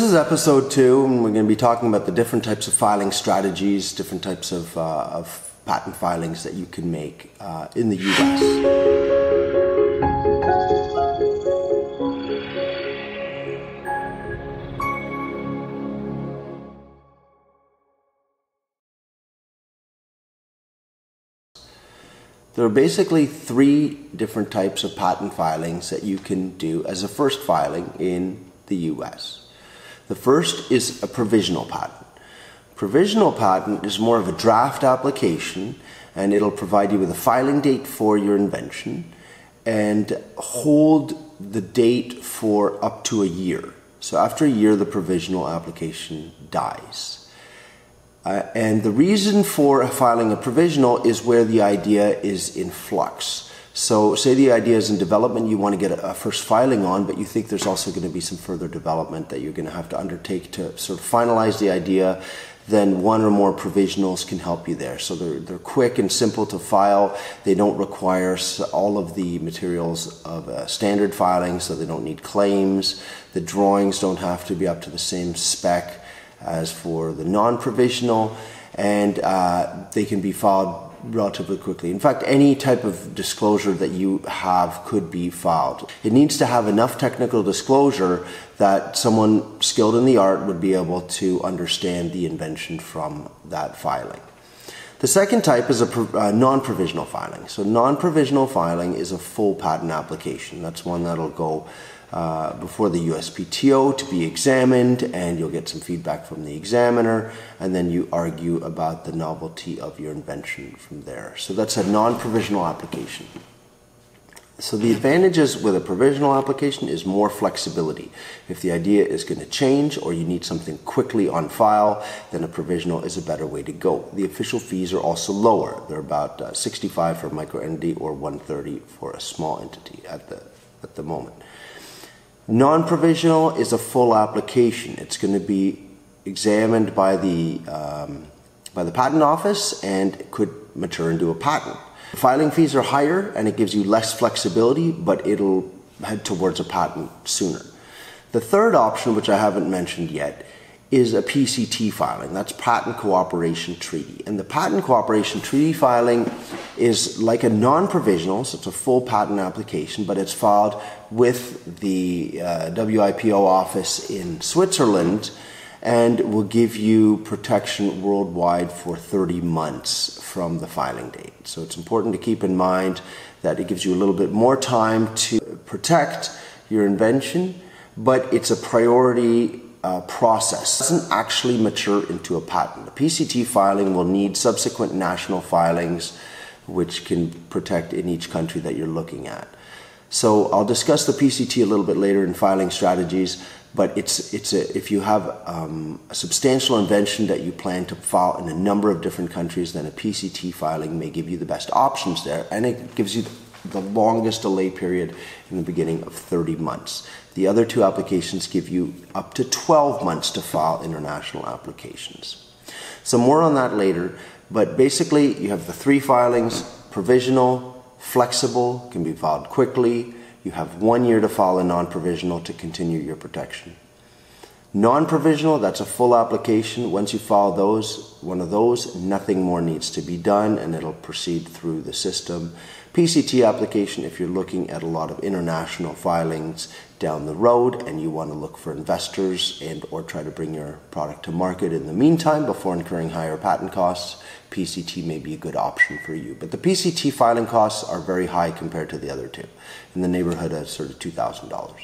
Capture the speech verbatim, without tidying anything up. This is episode two, and we're going to be talking about the different types of filing strategies, different types of, uh, of patent filings that you can make uh, in the U S. There are basically three different types of patent filings that you can do as a first filing in the U S. The first is a provisional patent. Provisional patent is more of a draft application, and it'll provide you with a filing date for your invention and hold the date for up to a year. So after a year, the provisional application dies. Uh, and the reason for filing a provisional is where the idea is in flux. So say the idea is in development, you want to get a first filing on, but you think there's also going to be some further development that you're going to have to undertake to sort of finalize the idea, then one or more provisionals can help you there. So they're, they're quick and simple to file. They don't require all of the materials of a standard filing, so they don't need claims. The drawings don't have to be up to the same spec as for the non-provisional, and uh, they can be filed relatively quickly. In fact, any type of disclosure that you have could be filed. It needs to have enough technical disclosure that someone skilled in the art would be able to understand the invention from that filing. The second type is a uh, non-provisional filing. So non-provisional filing is a full patent application. That's one that'll go uh, before the U S P T O to be examined, and you'll get some feedback from the examiner, and then you argue about the novelty of your invention from there. So that's a non-provisional application. So the advantages with a provisional application is more flexibility. If the idea is going to change or you need something quickly on file, then a provisional is a better way to go. The official fees are also lower. They're about uh, sixty-five dollars for a micro entity or one hundred thirty dollars for a small entity at the, at the moment. Non-provisional is a full application. It's going to be examined by the, um, by the patent office, and it could mature into a patent. Filing fees are higher, and it gives you less flexibility, but it'll head towards a patent sooner. The third option, which I haven't mentioned yet, is a P C T filing. That's Patent Cooperation Treaty. And the Patent Cooperation Treaty filing is like a non-provisional, so it's a full patent application, but it's filed with the uh, W I P O office in Switzerland, and will give you protection worldwide for thirty months from the filing date. So it's important to keep in mind that it gives you a little bit more time to protect your invention, but it's a priority uh, process. It doesn't actually mature into a patent. The P C T filing will need subsequent national filings, which can protect in each country that you're looking at. So I'll discuss the P C T a little bit later in filing strategies, but it's, it's a, if you have um, a substantial invention that you plan to file in a number of different countries, then a P C T filing may give you the best options there, and it gives you the longest delay period in the beginning of thirty months. The other two applications give you up to twelve months to file international applications. So more on that later, but basically you have the three filings: provisional, flexible, can be filed quickly. You have one year to file a non-provisional to continue your protection. Non-provisional, that's a full application. Once you file those, one of those, nothing more needs to be done, and it'll proceed through the system. P C T application, if you're looking at a lot of international filings down the road and you want to look for investors and or try to bring your product to market in the meantime before incurring higher patent costs, P C T may be a good option for you. But the P C T filing costs are very high compared to the other two, in the neighborhood of sort of two thousand dollars.